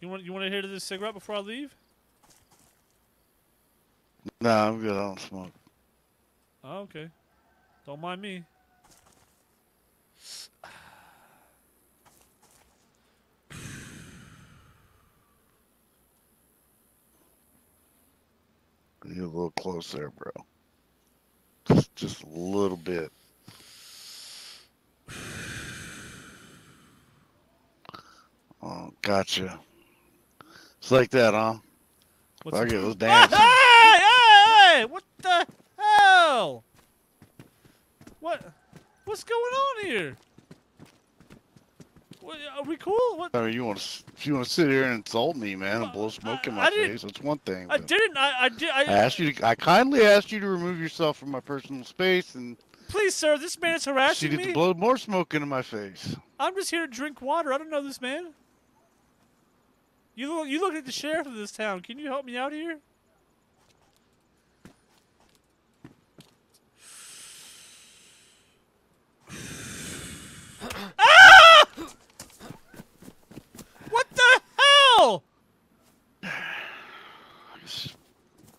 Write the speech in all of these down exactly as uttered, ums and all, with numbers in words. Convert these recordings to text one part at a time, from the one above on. You want you want to hear this cigarette before I leave? Nah, I'm good. I don't smoke. Oh, okay. Don't mind me. You're a little close there, bro. Just, just a little bit. Oh, gotcha. It's like that, huh? What's Fuck it, let's dance. Hey, hey, what the hell? What? What's going on here? What, are we cool? What? I mean, you want to? You want to sit here and insult me, man, and blow smoke I, in my face? That's one thing. I didn't. I, I did. I, I asked you. To, I kindly asked you to remove yourself from my personal space, and please, sir, this man's harassing me. She did blow more smoke into my face. I'm just here to drink water. I don't know this man. You look. You look like the sheriff of this town. Can you help me out here?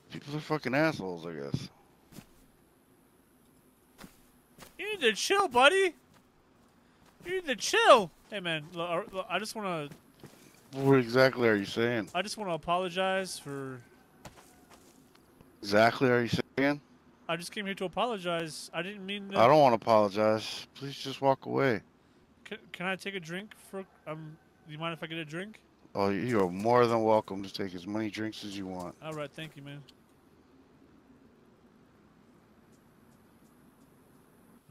People are fucking assholes, I guess. You need to chill, buddy. You need to chill. Hey, man, look, look, I just want to... What exactly are you saying? I just want to apologize for... Exactly are you saying? I just came here to apologize. I didn't mean to... I don't want to apologize. Please just walk away. Can, can I take a drink? For? Um, do you mind if I get a drink? Oh, you are more than welcome to take as many drinks as you want. All right, thank you, man.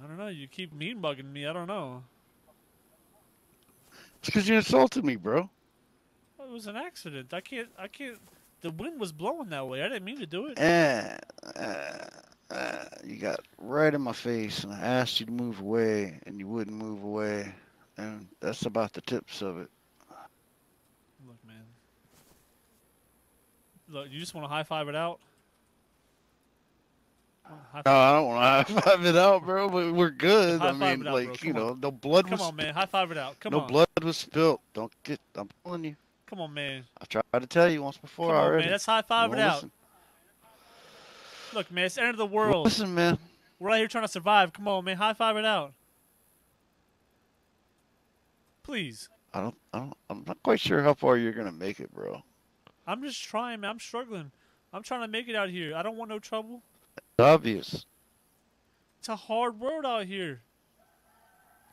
I don't know. You keep mean bugging me. I don't know. It's because you insulted me, bro. Well, it was an accident. I can't. I can't. The wind was blowing that way. I didn't mean to do it. Eh, eh, eh, you got right in my face, and I asked you to move away, and you wouldn't move away, and that's about the tips of it. Look, man. Look, you just want to high five it out? High five. No, I don't want to high five it out, bro. But we're good. High I mean, out, like, you on. know, no blood Come was. Come on, man. High five it out. Come no on. No blood was spilled. Don't get. I'm telling you. Come on, man. I tried to tell you once before Come already. On, man. Let's high five it listen. out. Look, man. It's the end of the world. Listen, man. We're out here trying to survive. Come on, man. High five it out. Please. I don't, I don't, I'm not quite sure how far you're going to make it, bro. I'm just trying, man. I'm struggling. I'm trying to make it out here. I don't want no trouble. It's obvious. It's a hard world out here.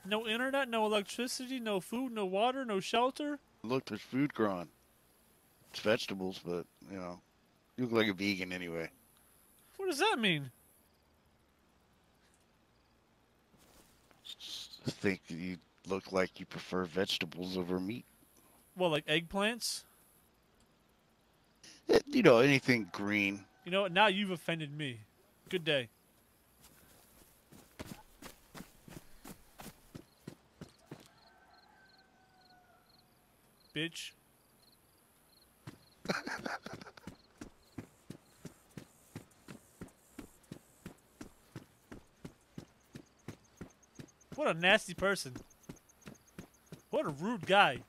No internet, no electricity, no food, no water, no shelter. Look, there's food growing. It's vegetables, but, you know, you look like a vegan anyway. What does that mean? I think you... look like you prefer vegetables over meat. Well, like eggplants? It, you know, anything green. You know what? Now you've offended me. Good day. Bitch. What a nasty person. What a rude guy.